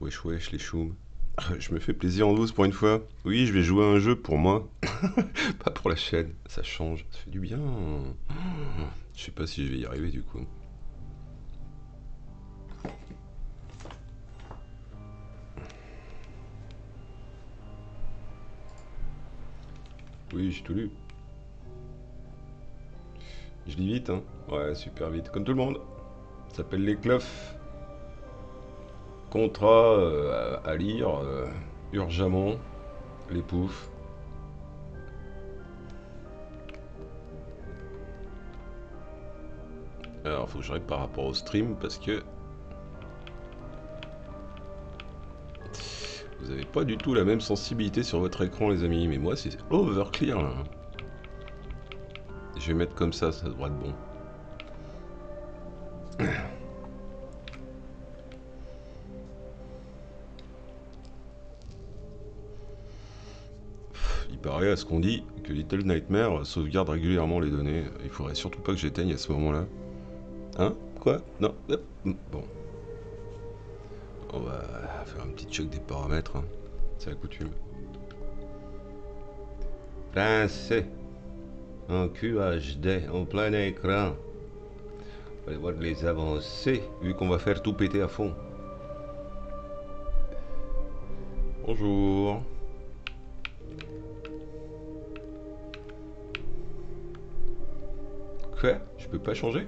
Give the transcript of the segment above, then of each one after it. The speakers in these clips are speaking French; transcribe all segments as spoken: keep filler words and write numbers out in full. Wesh wesh les choums. Je me fais plaisir en douce pour une fois. Oui, je vais jouer à un jeu pour moi. Pas pour la chaîne. Ça change, ça fait du bien. Je sais pas si je vais y arriver du coup. Oui, j'ai tout lu. Je lis vite, hein. Ouais, super vite, comme tout le monde. Ça s'appelle les clofs. Contrat euh, à lire euh, urgemment. Les poufs. Alors, faut que j'arrive par rapport au stream parce que vous avez pas du tout la même sensibilité sur votre écran, les amis. Mais moi, c'est overclear là. Je vais mettre comme ça, ça devrait être bon. Il paraît à ce qu'on dit que Little Nightmares sauvegarde régulièrement les données. Il faudrait surtout pas que j'éteigne à ce moment-là. Hein? Quoi? Non? Bon. On va faire un petit check des paramètres. Hein. C'est la coutume. Pincé. En Q H D, en plein écran. On va aller voir les avancées, vu qu'on va faire tout péter à fond. Bonjour. Quoi? Je peux pas changer?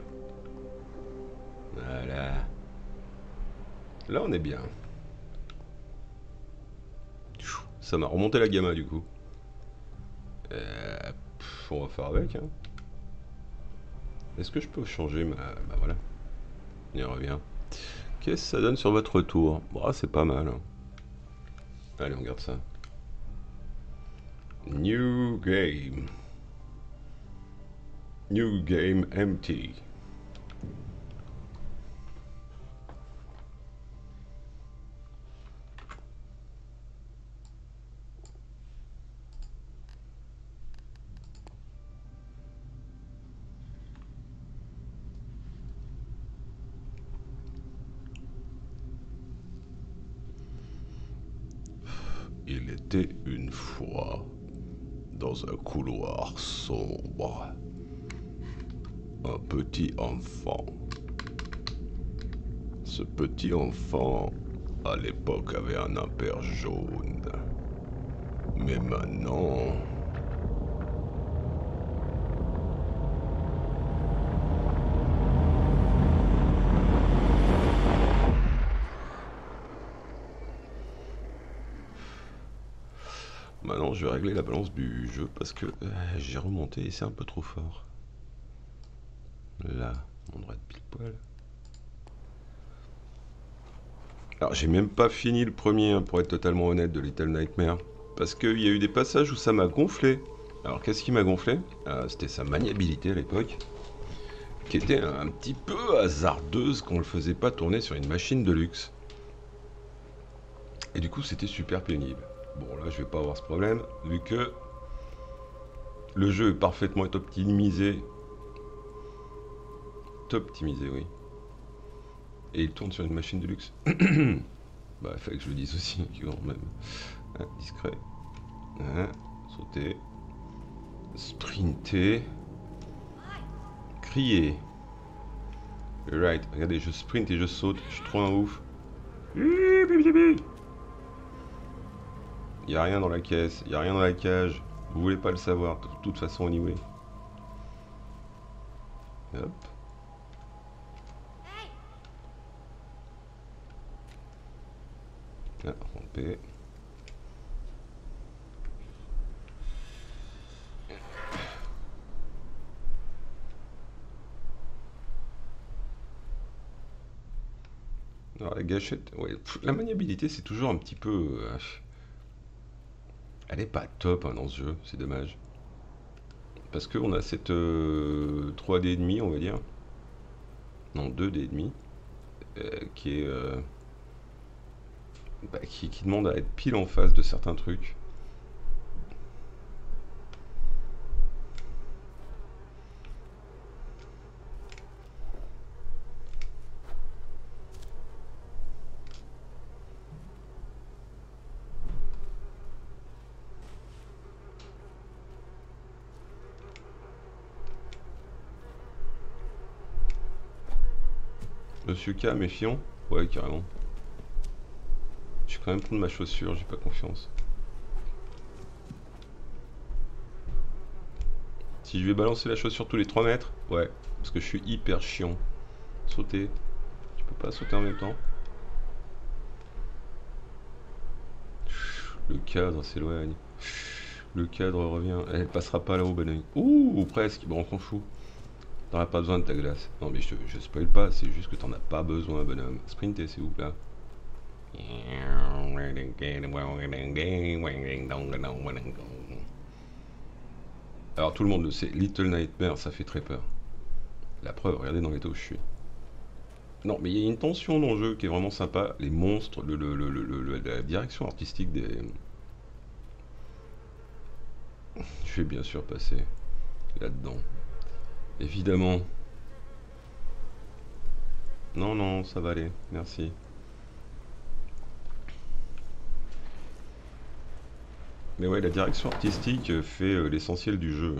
Voilà. Là, on est bien. Ça m'a remonté la gamma, du coup. Euh, pff, on va faire avec. Hein. Est-ce que je peux changer ma... Bah voilà. On y revient. Qu'est-ce que ça donne sur votre tour? Bah, c'est pas mal. Hein. Allez, on regarde ça. New game. New game empty. Il était une fois dans un couloir sombre, un petit enfant. Ce petit enfant, à l'époque, avait un impair jaune. Mais maintenant... Maintenant, je vais régler la balance du jeu parce que euh, j'ai remonté et c'est un peu trop fort. Là, on devrait être pile poil. Alors, j'ai même pas fini le premier, hein, pour être totalement honnête, de Little Nightmares. Parce qu'il y a eu des passages où ça m'a gonflé. Alors, qu'est-ce qui m'a gonflé? euh, C'était sa maniabilité à l'époque, qui était un petit peu hasardeuse quand on le faisait pas tourner sur une machine de luxe. Et du coup, c'était super pénible. Bon, là, je vais pas avoir ce problème, vu que le jeu est parfaitement optimisé. Optimisé, oui. Et il tourne sur une machine de luxe. Bah, il fallait que je le dise aussi, quand même. Hein, discret. Hein, sauter. Sprinter. Crier. Right, regardez, je sprint et je saute. Je suis trop un ouf. Il n'y a rien dans la caisse, il n'y a rien dans la cage. Vous voulez pas le savoir, de toute façon, anyway. Hop. Ah, romper. Alors la gâchette, ouais, pff, la maniabilité c'est toujours un petit peu... Euh, elle est pas top, hein, dans ce jeu, c'est dommage. Parce qu'on a cette euh, trois D et demi, on va dire. Non, deux D et demi. Euh, qui est... Euh, Bah, qui, qui demande à être pile en face de certains trucs. Monsieur K, méfiant. Ouais, carrément. Je suis quand même pris de ma chaussure, j'ai pas confiance. Si je vais balancer la chaussure tous les trois mètres, ouais, parce que je suis hyper chiant. Sauter. Tu peux pas sauter en même temps. Le cadre s'éloigne. Le cadre revient. Elle passera pas là-haut, Benoît. Ouh, presque. Bon, on fout. T'en as pas besoin de ta glace. Non, mais je, je spoil pas, c'est juste que t'en as pas besoin, bonhomme. Sprinter, s'il vous plaît. Alors, tout le monde le sait, Little Nightmares, ça fait très peur. La preuve, regardez dans l'état où je suis. Non, mais il y a une tension dans le jeu qui est vraiment sympa. Les monstres, le, le, le, le, le, la direction artistique des... Je vais bien sûr passer là-dedans. Évidemment. Non, non, ça va aller. Merci. Mais ouais, la direction artistique fait l'essentiel du jeu.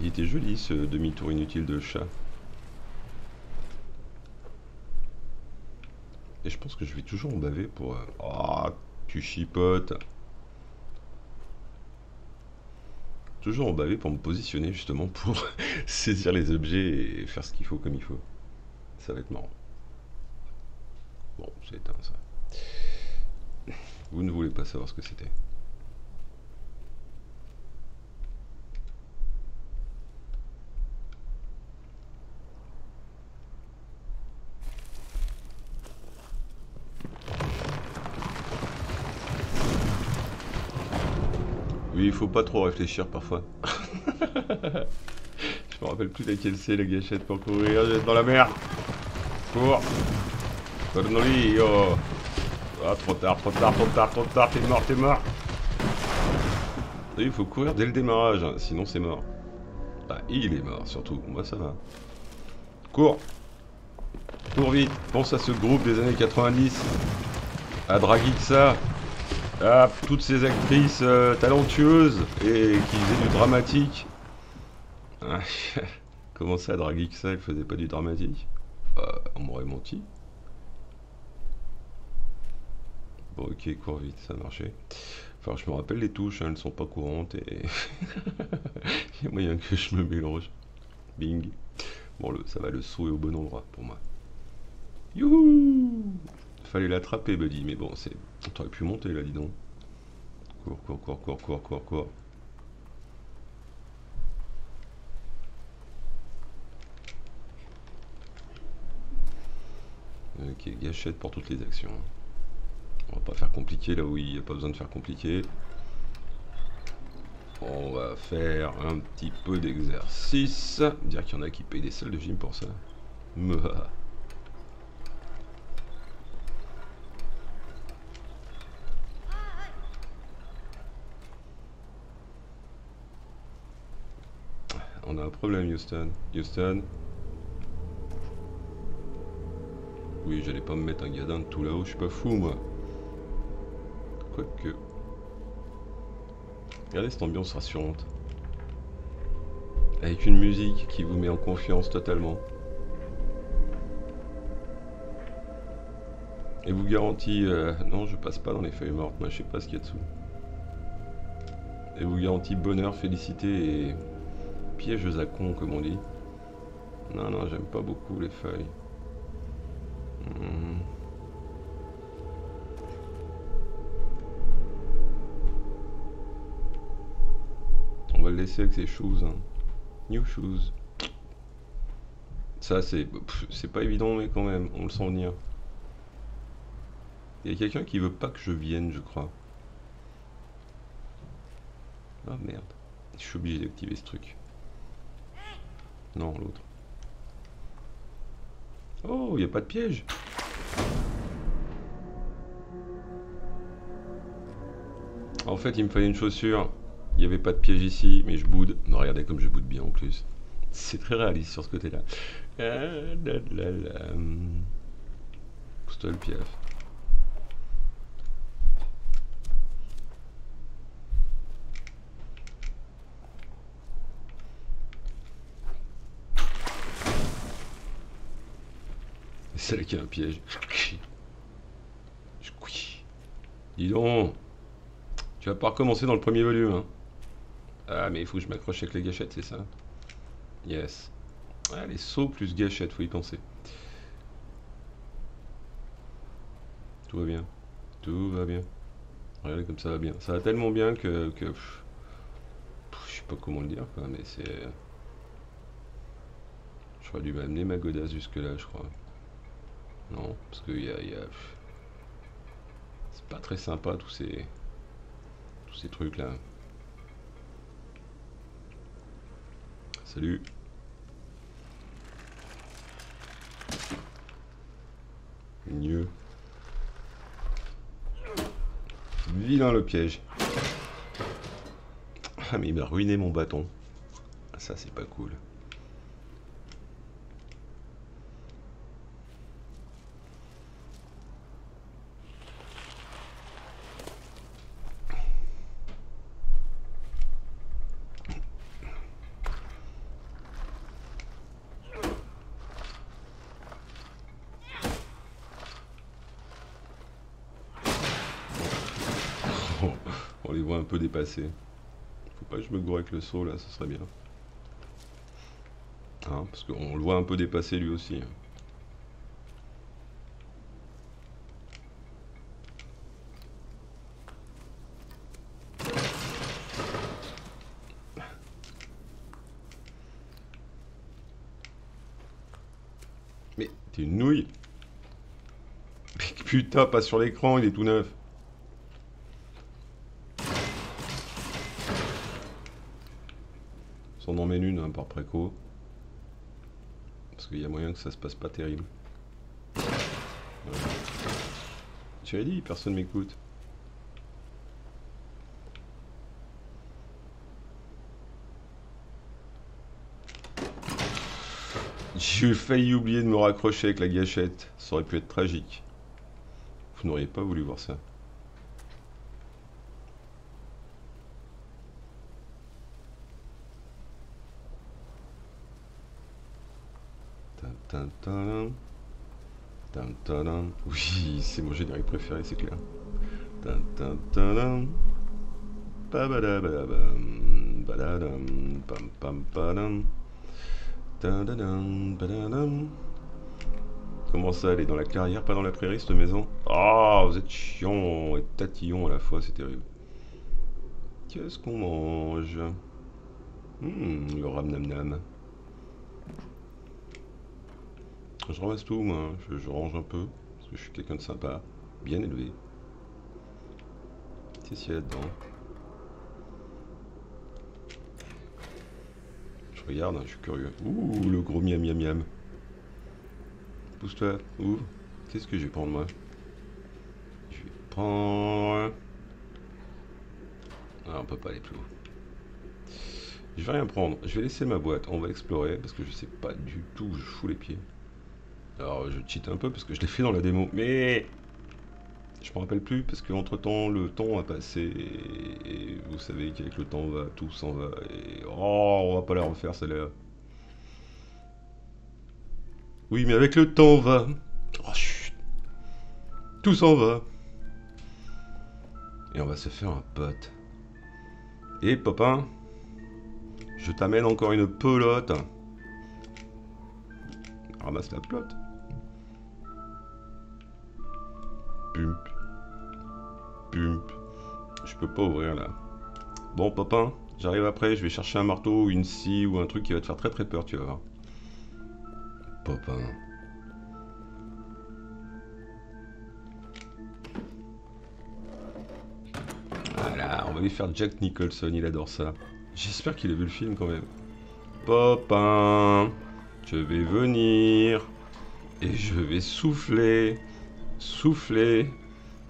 Il était joli ce demi-tour inutile de chat. Et je pense que je vais toujours en baver pour... Oh, tu chipotes. Toujours en baver pour me positionner justement pour saisir les objets et faire ce qu'il faut comme il faut. Ça va être marrant. Bon, c'est éteint ça. Vous ne voulez pas savoir ce que c'était. Oui, il faut pas trop réfléchir parfois. Je me rappelle plus laquelle c'est la gâchette pour courir. J'ai dans la mer. Cours. Tornoli, oh. Ah, trop tard, trop tard, trop tard, trop tard. T'es mort, t'es mort. Oui, il faut courir dès le démarrage, hein, sinon c'est mort. Ah, il est mort surtout. Moi, ça va. Cours. Cours vite. Pense à ce groupe des années quatre-vingt-dix. À Dragixa. Ah, toutes ces actrices euh, talentueuses et qui faisaient du dramatique. Ah, comment ça, Dragixa, elle faisait pas du dramatique? euh, On m'aurait menti. Bon, ok, cours vite, ça marchait. Enfin, je me rappelle les touches, hein, elles ne sont pas courantes et... Il y a moyen que je me mélange. Bing. Bon, le, ça va, le saut est au bon endroit pour moi. Youhou! Fallait l'attraper, Buddy, mais bon, c'est... T'aurais pu monter, là, dis donc. Cours, cours, cours, cours, cours, cours, cours. Ok, gâchette pour toutes les actions. On va pas faire compliqué, là où il n'y a pas besoin de faire compliqué. On va faire un petit peu d'exercice. Dire qu'il y en a qui payent des salles de gym pour ça. Mouah. On a un problème, Houston. Houston. Oui, j'allais pas me mettre un gadin de tout là-haut, je suis pas fou, moi. Quoique. Regardez cette ambiance rassurante. Avec une musique qui vous met en confiance totalement. Et vous garantit... Euh... Non, je passe pas dans les feuilles mortes, moi je sais pas ce qu'il y a dessous. Et vous garantit bonheur, félicité et... pièges à con, comme on dit. Non, non, j'aime pas beaucoup les feuilles. Hmm. On va le laisser avec ses shoes. Hein. New shoes. Ça, c'est c'est pas évident, mais quand même, on le sent venir. Il y a quelqu'un qui veut pas que je vienne, je crois. Ah, merde. Je suis obligé d'activer ce truc. Non, l'autre. Oh, il n'y a pas de piège. En fait, il me fallait une chaussure. Il n'y avait pas de piège ici, mais je boude. Non, regardez comme je boude bien en plus. C'est très réaliste sur ce côté-là. Ah, la, la, la. Pousse-toi le piaf. qu'il y a un piège. Dis donc, tu vas pas recommencer dans le premier volume, hein. Ah, mais il faut que je m'accroche avec les gâchettes, c'est ça? Yes. Ah, les sauts plus gâchettes, faut y penser. Tout va bien. Tout va bien. Regardez comme ça va bien. Ça va tellement bien que... que pff, pff, je sais pas comment le dire, quoi, mais c'est... J'aurais dû m'amener ma godasse jusque-là, je crois. Non, parce qu'il y a... Y a c'est pas très sympa, tous ces... Tous ces trucs-là. Salut. Mieux. Vilain le piège. Ah mais il m'a ruiné mon bâton. Ça c'est pas cool. Peu dépassé. Faut pas que je me gourre avec le saut là, ce serait bien. Hein, parce qu'on le voit un peu dépassé lui aussi. Mais t'es une nouille. Putain, pas sur l'écran, il est tout neuf. On en mène une hein, par préco, parce qu'il y a moyen que ça se passe pas terrible. Voilà. Tu as dit, personne m'écoute. J'ai failli oublier de me raccrocher avec la gâchette, ça aurait pu être tragique. Vous n'auriez pas voulu voir ça. Tintin, tintin, oui, c'est mon générique préféré, c'est clair. Tintin, tintin, babadabam, badadam, pam pam padam, tintin, badadam. Comment ça, elle est dans la carrière, pas dans la prairie, cette maison? Ah, vous êtes chiant et tatillon à la fois, c'est terrible. Qu'est-ce qu'on mange? Hum, le ram nam nam. Je ramasse tout, moi, je, je range un peu, parce que je suis quelqu'un de sympa, bien élevé. Qu'est-ce qu'il y a dedans? Je regarde, hein, je suis curieux. Ouh, le gros miam miam miam. Pousse-toi, ouvre. Qu'est-ce que je vais prendre, moi? Je vais prendre... Ah, on peut pas aller plus haut. Je vais rien prendre, je vais laisser ma boîte, on va explorer, parce que je sais pas du tout où je fous les pieds. Alors je cheat un peu parce que je l'ai fait dans la démo, mais je me rappelle plus parce que entre temps le temps a passé et, et vous savez qu'avec le temps va, tout s'en va et oh on va pas la refaire celle-là. Oui mais avec le temps va, oh, chut. Tout s'en va et on va se faire un pote. Et popin, je t'amène encore une pelote. Ramasse la pelote. Pump. Pump. Je peux pas ouvrir là. Bon, popin, j'arrive après. Je vais chercher un marteau ou une scie ou un truc qui va te faire très très peur, tu vas voir. Popin. Voilà, on va lui faire Jack Nicholson. Il adore ça. J'espère qu'il a vu le film quand même. Popin. Je vais venir et je vais souffler, souffler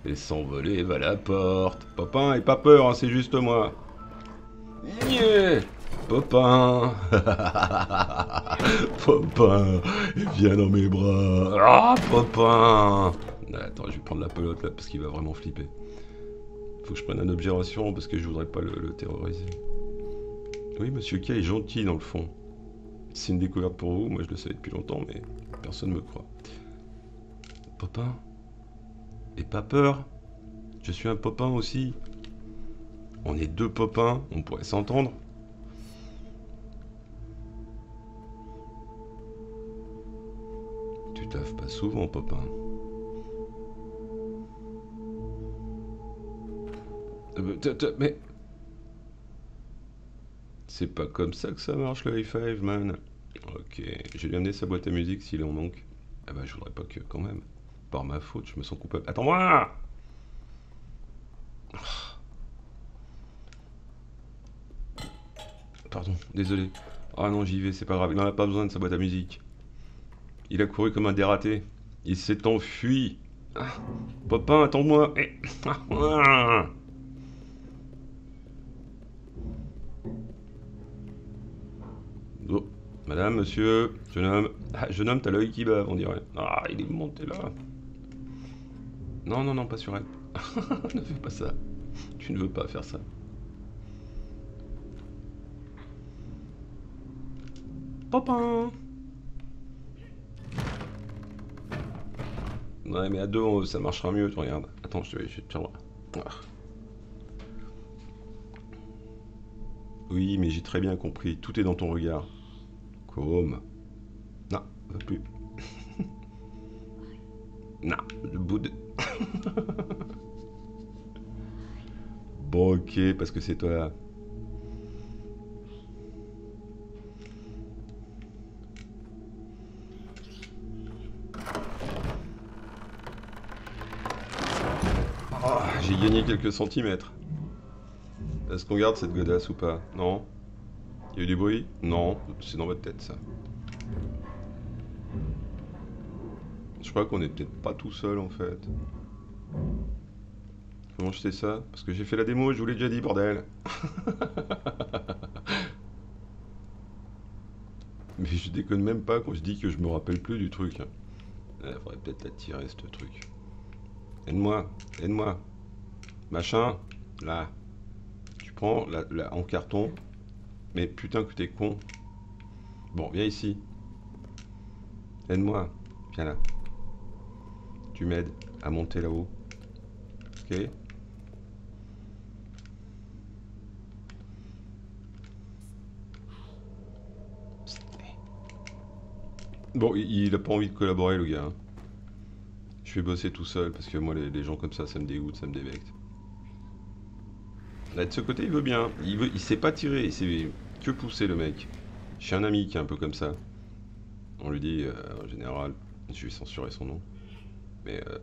et s'envoler vers la porte. Popin, et pas peur, hein, c'est juste moi. Yeah, popin, popin, viens dans mes bras. Ah, popin. Attends, je vais prendre la pelote là parce qu'il va vraiment flipper. Faut que je prenne un observation parce que je voudrais pas le, le terroriser. Oui, Monsieur K est gentil dans le fond. C'est une découverte pour vous, moi je le savais depuis longtemps, mais personne ne me croit. Popin. Et pas peur. Je suis un popin aussi. On est deux popins, on pourrait s'entendre. Tu taffes pas souvent, popin. Mais... c'est pas comme ça que ça marche le high five, man. Ok, je vais lui amener sa boîte à musique s'il en manque. Ah bah je voudrais pas que quand même. Par ma faute, je me sens coupable. Attends-moi! Pardon, désolé. Ah non, j'y vais, c'est pas grave. Il en a pas besoin de sa boîte à musique. Il a couru comme un dératé. Il s'est enfui. Ah, Popin, attends-moi. Eh. Ah. Oh, madame, monsieur, jeune homme. Ah, jeune homme, t'as l'œil qui bave, on dirait. Ah, il est monté là. Non, non, non, pas sur elle. Ne fais pas ça. Tu ne veux pas faire ça. Popin. Ouais, mais à deux, ça marchera mieux, tu regardes. Attends, je te vais, je te tiendrai. Ah. Oui, mais j'ai très bien compris. Tout est dans ton regard. Comme. Non, va plus. Non, le bout de... Bon, ok, parce que c'est toi. Oh, j'ai gagné quelques centimètres. Est-ce qu'on garde cette godasse ou pas? Non. Il y a eu du bruit? Non. C'est dans votre tête, ça. Je crois qu'on est peut-être pas tout seul, en fait. Comment je sais ça? Parce que j'ai fait la démo, je vous l'ai déjà dit, bordel. Mais je déconne même pas quand je dis que je me rappelle plus du truc. Il faudrait peut-être la tirer, ce truc. Aide-moi, aide-moi. Machin, là. Prends la, la, en carton, mais putain que t'es con. Bon, viens ici. Aide-moi. Viens là. Tu m'aides à monter là-haut. Ok. Bon, il, il a pas envie de collaborer, le gars. Hein. Je vais bosser tout seul parce que moi, les, les gens comme ça, ça me dégoûte, ça me dévecte. Là, de ce côté, il veut bien. Il veut, il sait pas tirer. Il sait que pousser, le mec. J'ai un ami qui est un peu comme ça. On lui dit, euh, en général, je vais censurer son nom. Mais euh,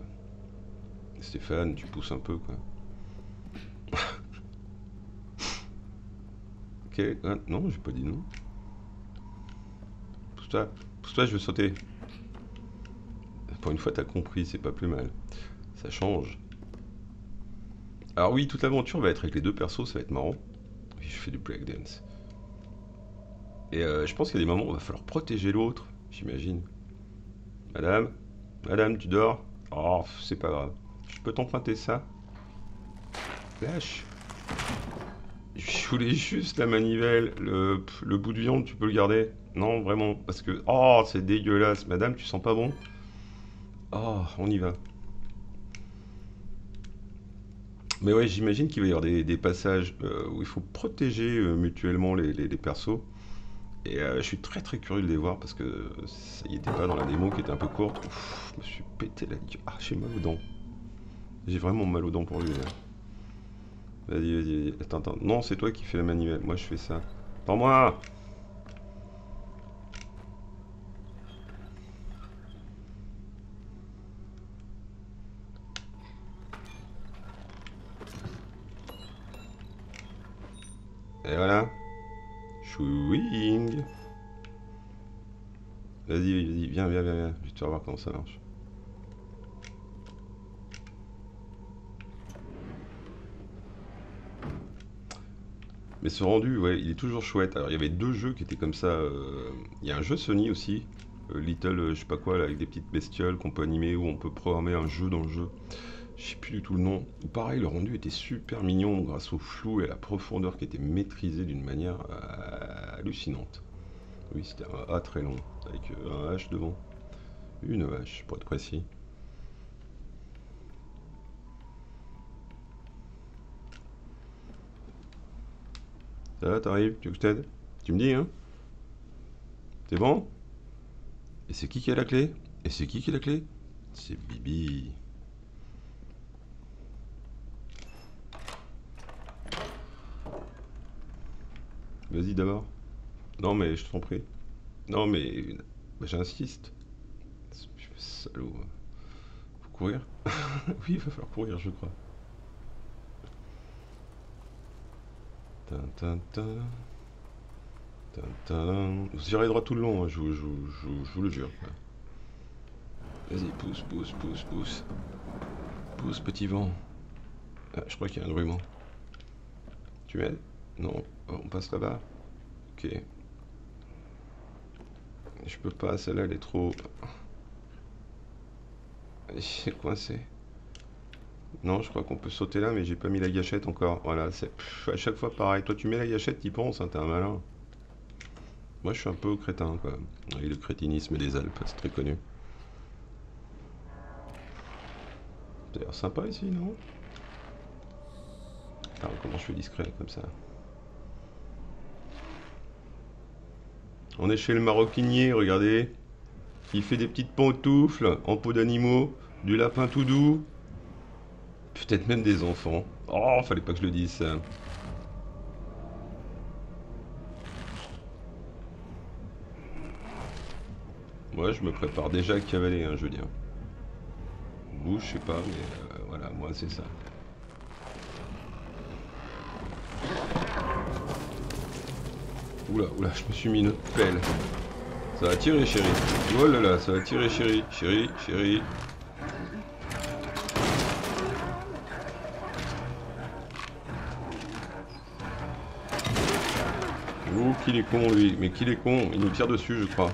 Stéphane, tu pousses un peu, quoi. Ok, ah, non, j'ai pas dit non. Pousse-toi, pousse-toi, je veux sauter. Pour une fois, t'as compris, c'est pas plus mal. Ça change. Alors oui, toute l'aventure va être avec les deux persos, ça va être marrant. Je fais du breakdance. Et euh, je pense qu'il y a des moments où il va falloir protéger l'autre, j'imagine. Madame, madame, tu dors? Oh, c'est pas grave. Je peux t'emprunter ça? Lâche. Je voulais juste la manivelle. Le, le bout de viande, tu peux le garder? Non, vraiment, parce que... oh, c'est dégueulasse. Madame, tu sens pas bon? Oh, on y va. Mais ouais, j'imagine qu'il va y avoir des, des passages euh, où il faut protéger euh, mutuellement les, les, les persos. Et euh, je suis très très curieux de les voir parce que ça y était pas dans la démo qui était un peu courte. Ouf, je me suis pété la gueule. Ah, j'ai mal aux dents. J'ai vraiment mal aux dents pour lui. Vas-y, vas-y, vas-y. Attends, attends. Non, c'est toi qui fais la manivelle. Moi, je fais ça. Attends-moi! Et voilà. Chouing. Vas-y, vas-y, viens, viens, viens, viens. Je vais te faire voir comment ça marche. Mais ce rendu, ouais, il est toujours chouette. Alors, il y avait deux jeux qui étaient comme ça. Euh... Il y a un jeu Sony aussi. Euh, Little, euh, je sais pas quoi, là, avec des petites bestioles qu'on peut animer, où on peut programmer un jeu dans le jeu. Je sais plus du tout le nom. Pareil, le rendu était super mignon grâce au flou et à la profondeur qui était maîtrisée d'une manière euh, hallucinante. Oui, c'était un A très long, avec un H devant. Une H, pour être précis. Ça va, t'arrives? Tu veux que je t'aide? Tu me dis, hein? C'est bon? Et c'est qui qui a la clé? Et c'est qui qui a la clé? C'est Bibi. Vas-y d'abord. Non mais je t'en prie. Non mais j'insiste. Salaud. Faut courir. Oui, il va falloir courir, je crois. Vous irez droit tout le long, hein, je, je, je, je, je vous le jure. Vas-y, pousse, pousse, pousse, pousse. Pousse, petit vent. Ah, je crois qu'il y a un drument. Tu m'aides? Non, on passe là-bas. Ok. Je peux pas, celle-là, elle est trop... C'est coincé. Non, je crois qu'on peut sauter là, mais j'ai pas mis la gâchette encore. Voilà, c'est à chaque fois pareil. Toi, tu mets la gâchette, t'y penses, hein, t'es un malin. Moi, je suis un peu au crétin, quoi. Et le crétinisme des Alpes, c'est très connu. C'est d'ailleurs sympa ici, non? Alors, comment je fais discret comme ça? On est chez le maroquinier, regardez. Il fait des petites pantoufles en peau d'animaux, du lapin tout doux. Peut-être même des enfants. Oh, fallait pas que je le dise ça. Moi, je me prépare déjà à cavaler, hein, je veux dire. Vous, je sais pas, mais euh, voilà, moi, c'est ça. Oula, oula, je me suis mis une autre pelle. Ça va tirer, chérie. Oh là là, ça va tirer, chérie. Chérie, chérie. Oh, qu'il est con, lui. Mais qu'il est con. Il nous tire dessus, je crois.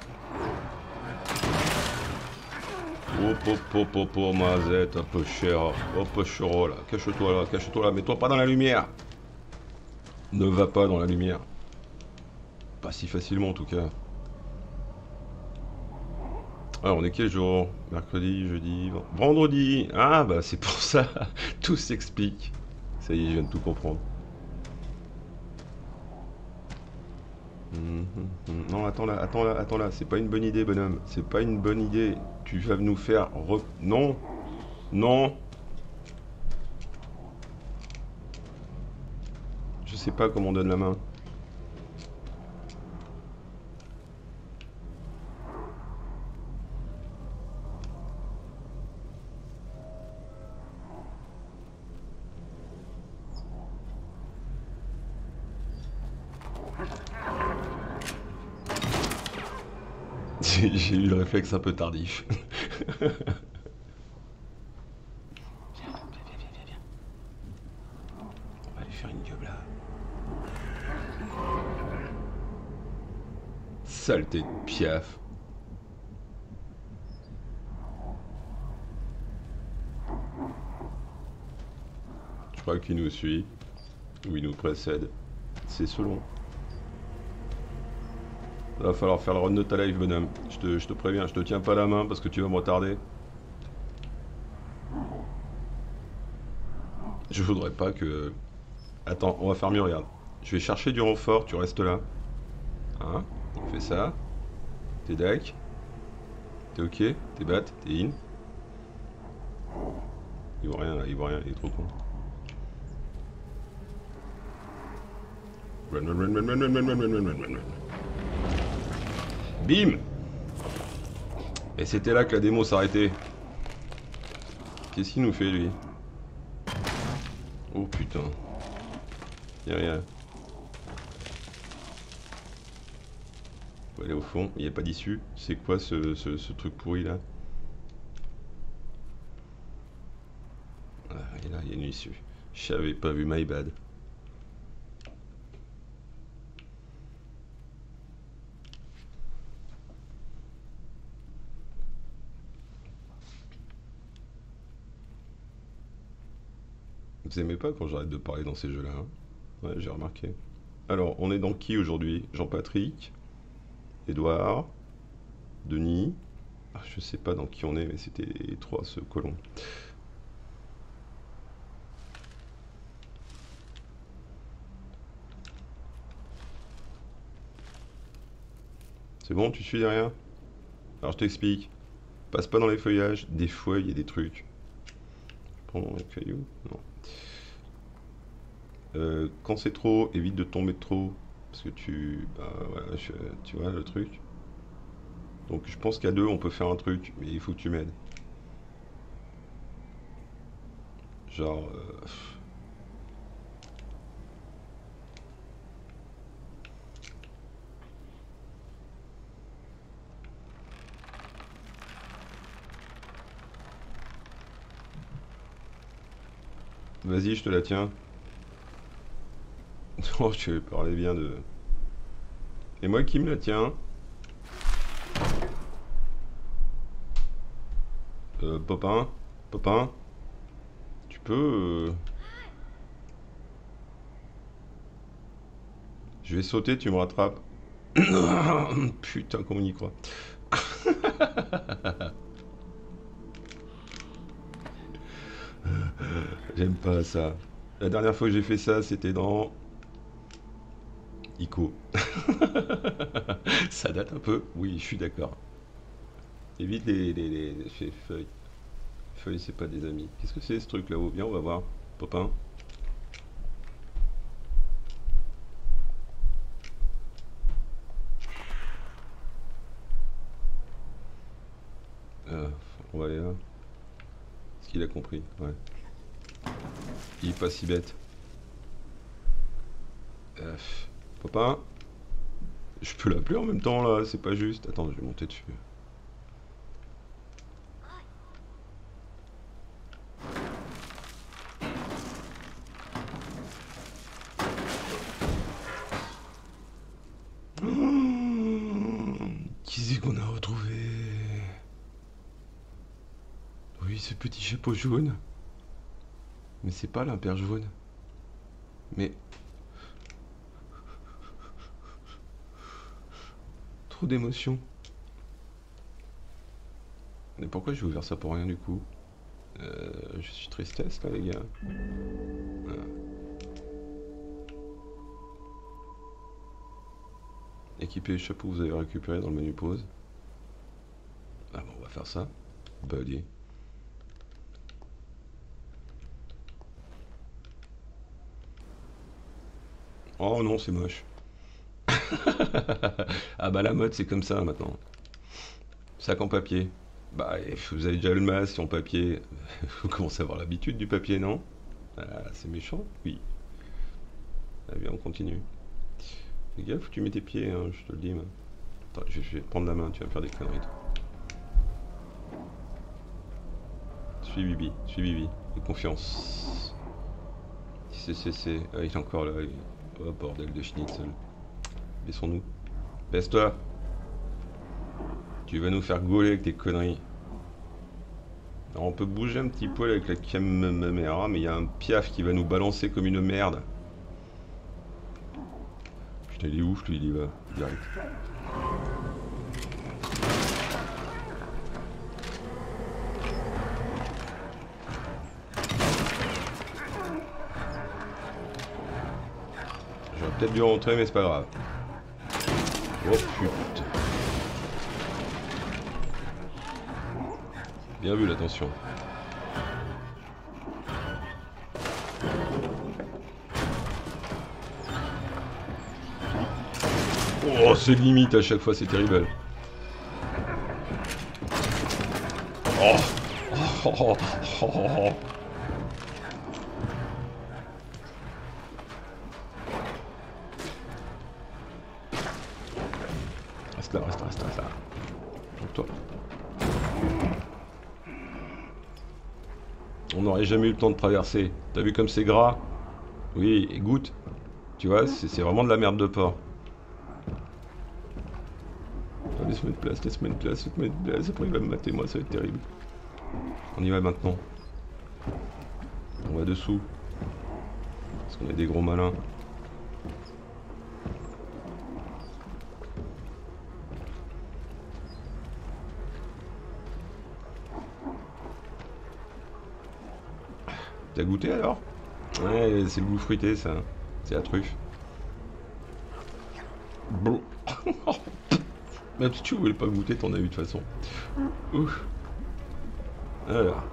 Oh, po, po, po, po, mazette, un peu cher. Oh, pochereau, là. Cache-toi, là. Cache-toi, là. Mets-toi pas dans la lumière. Ne va pas dans la lumière. Pas si facilement, en tout cas. Alors, on est quel jour? Mercredi, jeudi, vendredi. Ah, bah, c'est pour ça. Tout s'explique. Ça y est, je viens de tout comprendre. Non, attends là, attends là, attends là. C'est pas une bonne idée, bonhomme. C'est pas une bonne idée. Tu vas nous faire... Re... Non. Non. Je sais pas comment on donne la main. J'ai eu le réflexe un peu tardif. Viens, viens, viens, viens, viens. On va lui faire une gueule là. Saleté de piaf. Je crois qu'il nous suit. Ou il nous précède. C'est selon. Il va falloir faire le run de ta life, bonhomme. Je te, je te préviens, je te tiens pas la main parce que tu vas me retarder. Je voudrais pas que... Attends, on va faire mieux, regarde. Je vais chercher du renfort, tu restes là. Hein? On fait ça. T'es dac. T'es ok. T'es bat. T'es in. Il voit rien là, il voit rien, il est trop con. Run, run, run, run, run, run, run, run, run, run. Bim! Et c'était là que la démo s'arrêtait. Qu'est-ce qu'il nous fait, lui? Oh putain. Y'a rien. Faut aller au fond, il n'y a pas d'issue. C'est quoi ce, ce, ce truc pourri là? Ah, et là, il y a une issue. J'avais pas vu, my bad. Vous aimez pas quand j'arrête de parler dans ces jeux-là, hein? Ouais, j'ai remarqué. Alors, on est dans qui aujourd'hui? Jean-Patrick, Edouard, Denis. Ah, je sais pas dans qui on est, mais c'était les trois, ce colon. C'est bon, tu suis derrière? Alors je t'explique. Passe pas dans les feuillages, des fois il y a des trucs. Je prends un caillou. Non. Euh, quand c'est trop, évite de tomber trop. Parce que tu. Bah, voilà, je, tu vois le truc. Donc je pense qu'à deux on peut faire un truc, mais il faut que tu m'aides. Genre. Euh... Vas-y, je te la tiens. Oh, je vais parler bien de... Et moi qui me la tiens. Euh, Popin, Popin, tu peux... Euh... Je vais sauter, tu me rattrapes. Putain, comment on y croit. J'aime pas ça. La dernière fois que j'ai fait ça, c'était dans... Ico. Ça date un peu. Oui, je suis d'accord. Évite les, les, les, les feuilles. Feuilles, c'est pas des amis. Qu'est-ce que c'est ce truc là-haut? Viens, on va voir. Popin. Euh, on va aller là. Est-ce qu'il a compris? Ouais. Il est pas si bête. Euh, Popin, je peux l'appeler en même temps là, c'est pas juste. Attends, je vais monter dessus. Qui c'est qu'on a retrouvé? Oui, ce petit chapeau jaune. Mais c'est pas l'imper jaune. Mais... Trop d'émotion. Mais pourquoi j'ai ouvert ça pour rien du coup? euh, Je suis tristesse là les gars. Voilà. Équipez les chapeaux que vous avez récupérés dans le menu pause. Ah bon, on va faire ça. Buddy. Oh non, c'est moche. Ah bah la mode c'est comme ça maintenant. Sac en papier. Bah vous avez déjà le masque en papier. Vous commencez à avoir l'habitude du papier, non? Ah, c'est méchant. Oui. Eh bien on continue. Les gars, faut que tu mets tes pieds, hein, je te le dis. Mais... Attends, je vais prendre la main, tu vas me faire des conneries. Suis Bibi, suis Bibi. Et confiance. C'est, c'est, c'est. Ah, il est encore là. Il... Oh bordel de schnitzel. Baissons-nous. Baisse-toi. Tu vas nous faire gauler avec tes conneries. Alors on peut bouger un petit poil avec la caméra, mais il y a un piaf qui va nous balancer comme une merde. Putain, il est ouf lui, il y va. Direct. Peut-être dû rentrer, mais c'est pas grave. Oh putain. Bien vu l'attention. Oh, c'est limite à chaque fois, c'est terrible. Oh. Oh, oh, oh, oh. Reste là, reste là, reste là. Toi. On n'aurait jamais eu le temps de traverser. T'as vu comme c'est gras? Oui, et goûte. Tu vois, c'est vraiment de la merde de porc. Laisse-moi une place, laisse-moi une place, laisse-moi une place. Après il va me mater, moi, ça va être terrible. On y va maintenant. On va dessous. Parce qu'on est des gros malins. T'as goûté alors? Ouais, c'est le goût fruité ça. C'est la truffe. Bon. Même si tu voulais pas goûter, t'en as eu de toute façon. Ouf. Alors.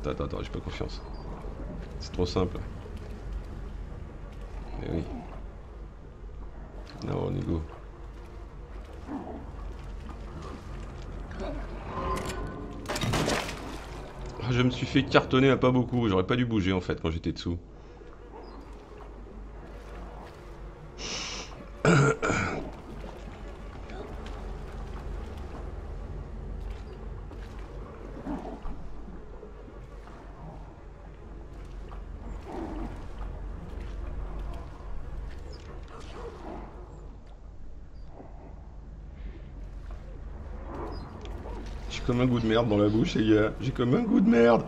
Attends, attends, attends, j'ai pas confiance. C'est trop simple. Mais oui. Non, on y go. Je me suis fait cartonner à pas beaucoup. J'aurais pas dû bouger en fait quand j'étais dessous. Comme un goût de merde dans la bouche, les gars. J'ai comme un goût de merde.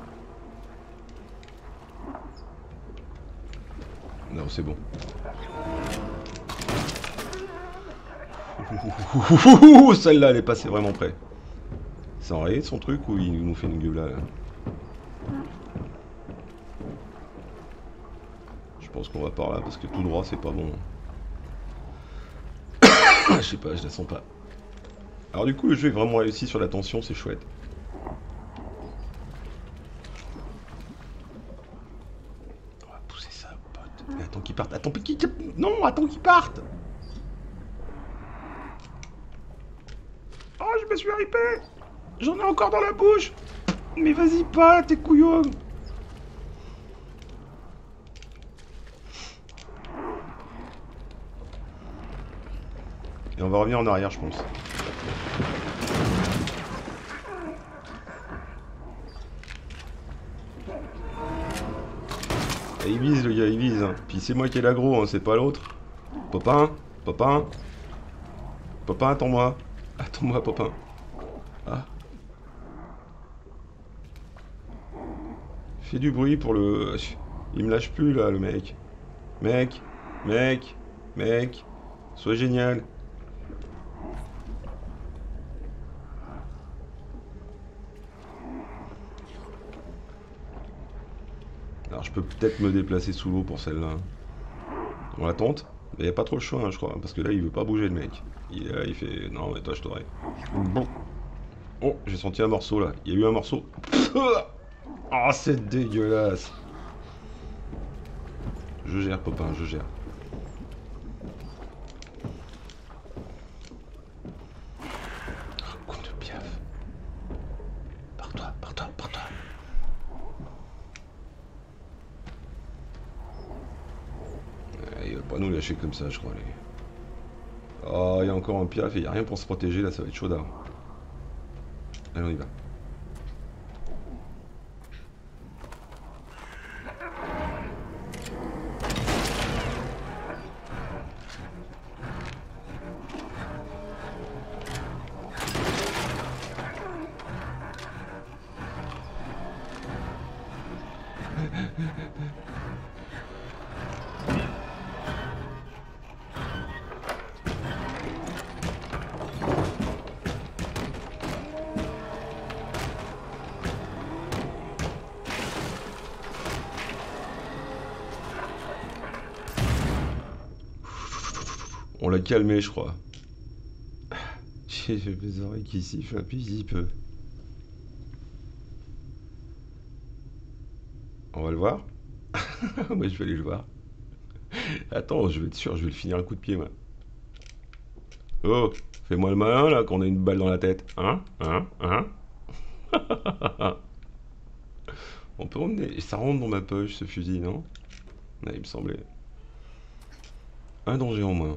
Non, c'est bon. Celle-là, elle est passée vraiment près. C'est enrayé son truc ou il nous fait une gueule là, là. Je pense qu'on va par là parce que tout droit, c'est pas bon. Je sais pas, je la sens pas. Alors du coup, le jeu est vraiment réussi sur la tension, c'est chouette. On va pousser ça, pote. Et attends qu'il parte. Attends qu'il... Non, attends qu'il parte. Oh, je me suis ripé. J'en ai encore dans la bouche. Mais vas-y pas, t'es couillon. Et on va revenir en arrière, je pense. Et il vise le gars, il vise. Puis c'est moi qui ai l'aggro, hein, c'est pas l'autre. Popin, popin. Popin, attends-moi. Attends-moi, popin. Ah. Fais du bruit pour le... Il me lâche plus là, le mec. Mec, mec, mec. Sois génial. Alors je peux peut-être me déplacer sous l'eau pour celle-là. On la tente. Il n'y a pas trop le choix, hein, je crois. Parce que là, il veut pas bouger, le mec. Il est là, il fait... Non, mais toi, je t'aurais. Bon. Oh, j'ai senti un morceau, là. Il y a eu un morceau. Oh, c'est dégueulasse. Je gère, Popin, je gère. Comme ça, je crois. Les... Oh, il y a encore un piaf et il n'y a rien pour se protéger. Là, ça va être chaudard. Allez, on y va. On l'a calmé, je crois. J'ai mes oreilles qui sifflent un petit peu. On va le voir. Moi, je vais aller le voir. Attends, je vais être sûr, je vais le finir un coup de pied, moi. Oh, fais-moi le malin, là, qu'on a une balle dans la tête. Hein? Hein? Hein? On peut emmener... Ça rentre dans ma poche, ce fusil, non? Ah, il me semblait... Un danger en moins.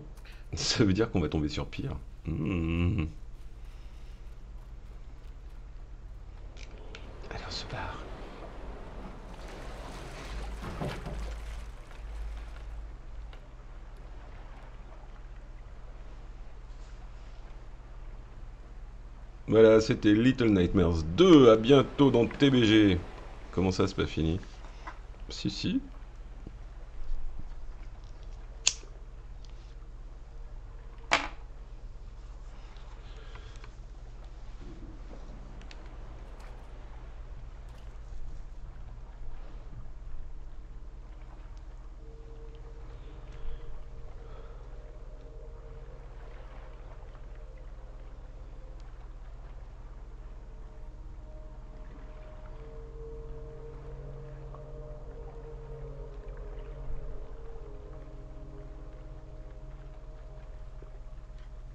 Ça veut dire qu'on va tomber sur pire. Mmh. Allez, on se barre. Voilà, c'était Little Nightmares deux. À bientôt dans T B G. Comment ça, c'est pas fini? Si, si.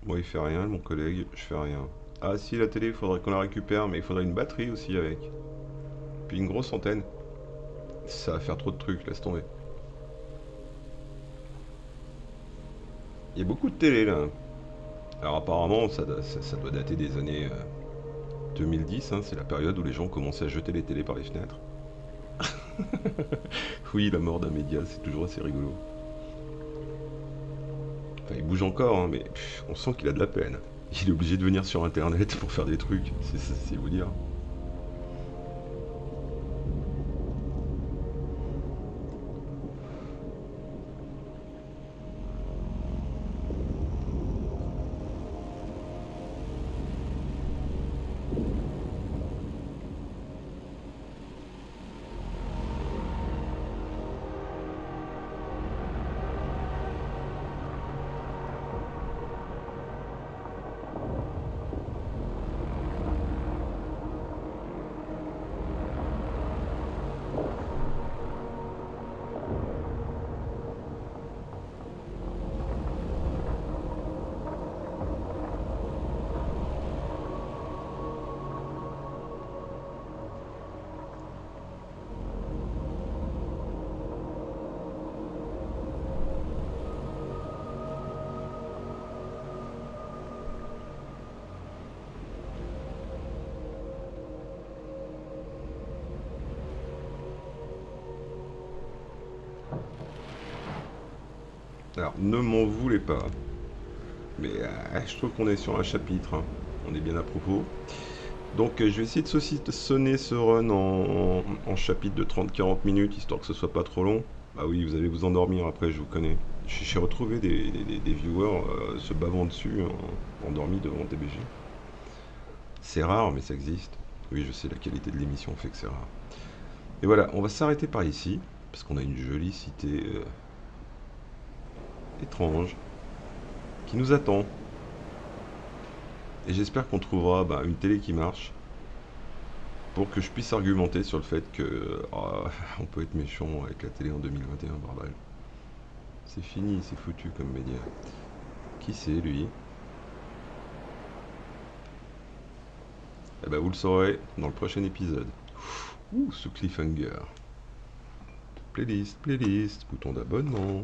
Moi il fait rien, mon collègue, je fais rien. Ah si, la télé, il faudrait qu'on la récupère, mais il faudrait une batterie aussi avec. Puis une grosse antenne. Ça va faire trop de trucs, laisse tomber. Il y a beaucoup de télé là. Alors apparemment, ça, ça, ça doit dater des années euh, deux mille dix, hein, c'est la période où les gens commençaient à jeter les télés par les fenêtres. Oui, la mort d'un média, c'est toujours assez rigolo. Enfin, il bouge encore, hein, mais pff, on sent qu'il a de la peine. Il est obligé de venir sur Internet pour faire des trucs, c'est vous dire. Alors, ne m'en voulez pas, mais euh, je trouve qu'on est sur un chapitre, hein. On est bien à propos. Donc, euh, je vais essayer de sonner ce run en, en, en chapitre de trente à quarante minutes, histoire que ce soit pas trop long. Bah oui, vous allez vous endormir après, je vous connais. J'ai retrouvé des, des, des viewers euh, se bavant dessus, hein, endormis devant T B G. C'est rare, mais ça existe. Oui, je sais, la qualité de l'émission fait que c'est rare. Et voilà, on va s'arrêter par ici, parce qu'on a une jolie cité... Euh, étrange qui nous attend, et j'espère qu'on trouvera bah, une télé qui marche pour que je puisse argumenter sur le fait que oh, on peut être méchant avec la télé en deux mille vingt et un, bordel, c'est fini, c'est foutu comme média. Qui c'est lui? Eh ben vous le saurez dans le prochain épisode. Ouh, ce cliffhanger. Playlist, playlist, bouton d'abonnement.